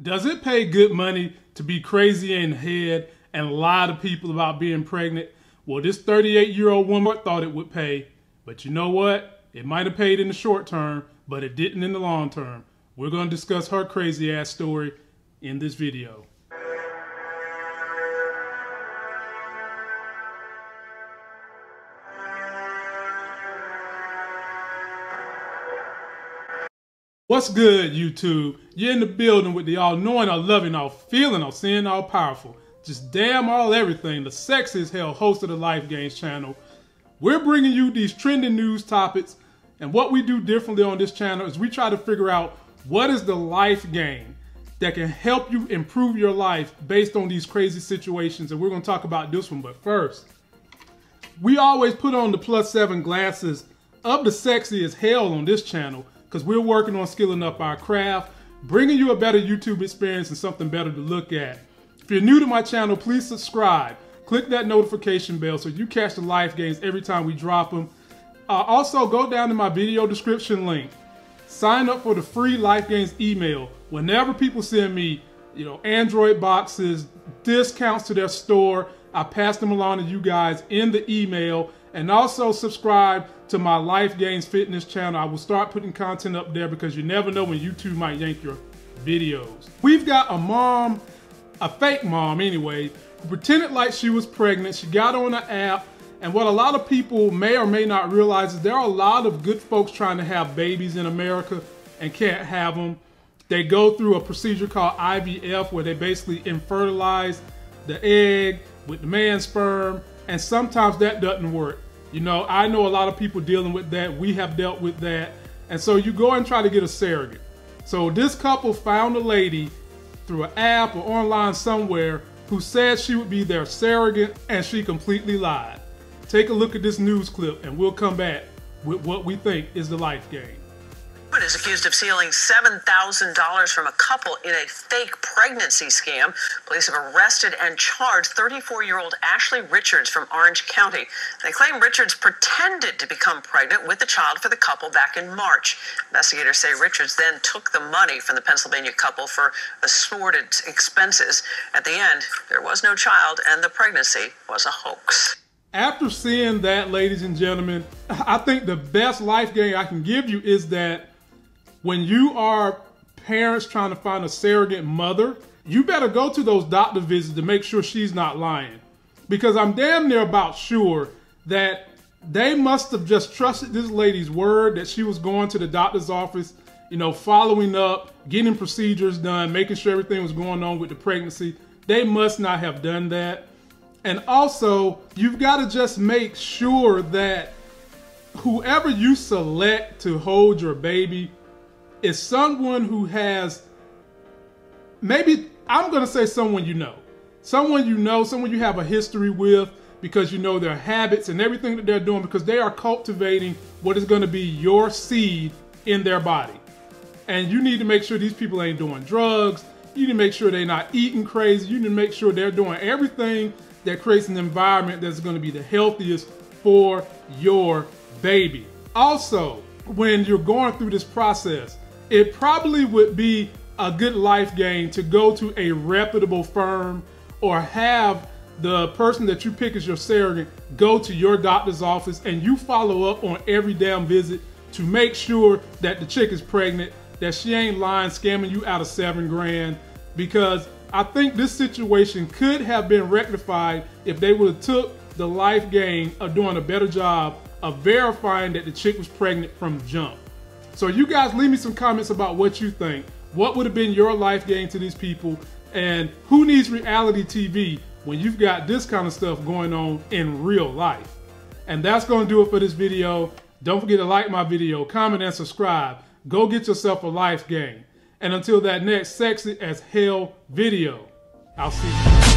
Does it pay good money to be crazy in the head and lie to people about being pregnant? Well, this 38-year-old woman thought it would pay, but you know what? It might have paid in the short term, but it didn't in the long term. We're going to discuss her crazy ass story in this video. What's good, YouTube? You're in the building with the all-knowing, all-loving, all-feeling, all-seeing, all-powerful, just damn all everything, the sexy as hell host of the Life Gains channel. We're bringing you these trending news topics, and what we do differently on this channel is we try to figure out what is the life gain that can help you improve your life based on these crazy situations, and we're going to talk about this one. But first, we always put on the +7 glasses of the sexy as hell on this channel, because we're working on skilling up our craft, bringing you a better YouTube experience and something better to look at. If you're new to my channel, please subscribe. Click that notification bell so you catch the Life Gains every time we drop them. Also, go down to my video description link. Sign up for the free Life Gains email. Whenever people send me, Android boxes, discounts to their store, I pass them along to you guys in the email. And also subscribe to my Life Gains Fitness channel. I will start putting content up there because you never know when YouTube might yank your videos. We've got a mom, a fake mom anyway, who pretended like she was pregnant. She got on an app, and what a lot of people may or may not realize is there are a lot of good folks trying to have babies in America and can't have them. They go through a procedure called IVF where they basically infertilize the egg with the man's sperm. And sometimes that doesn't work. I know a lot of people dealing with that. We have dealt with that. And so you go and try to get a surrogate. So this couple found a lady through an app or online somewhere who said she would be their surrogate, and she completely lied. Take a look at this news clip and we'll come back with what we think is the life gain. Woman is accused of stealing $7,000 from a couple in a fake pregnancy scam. Police have arrested and charged 34-year-old Ashlee Richards from Orange County. They claim Richards pretended to become pregnant with the child for the couple back in March. Investigators say Richards then took the money from the Pennsylvania couple for assorted expenses. At the end, there was no child and the pregnancy was a hoax. After seeing that, ladies and gentlemen, I think the best life gain I can give you is that when you are parents trying to find a surrogate mother, you better go to those doctor visits to make sure she's not lying. Because I'm damn near about sure that they must have just trusted this lady's word that she was going to the doctor's office, following up, getting procedures done, making sure everything was going on with the pregnancy. They must not have done that. And also, you've got to just make sure that whoever you select to hold your baby is someone who has, maybe I'm going to say someone you know, someone you have a history with, because you know their habits and everything that they're doing, because they are cultivating what is going to be your seed in their body. And you need to make sure these people ain't doing drugs. You need to make sure they're not eating crazy. You need to make sure they're doing everything that creates an environment that's going to be the healthiest for your baby. Also, when you're going through this process, it probably would be a good life gain to go to a reputable firm or have the person that you pick as your surrogate go to your doctor's office and you follow up on every damn visit to make sure that the chick is pregnant, that she ain't lying, scamming you out of $7 grand, because I think this situation could have been rectified if they would have took the life gain of doing a better job of verifying that the chick was pregnant from jump. So you guys, leave me some comments about what you think. What would have been your life gain to these people? And who needs reality TV when you've got this kind of stuff going on in real life? And that's going to do it for this video. Don't forget to like my video, comment, and subscribe. Go get yourself a life gain. And until that next sexy as hell video, I'll see you.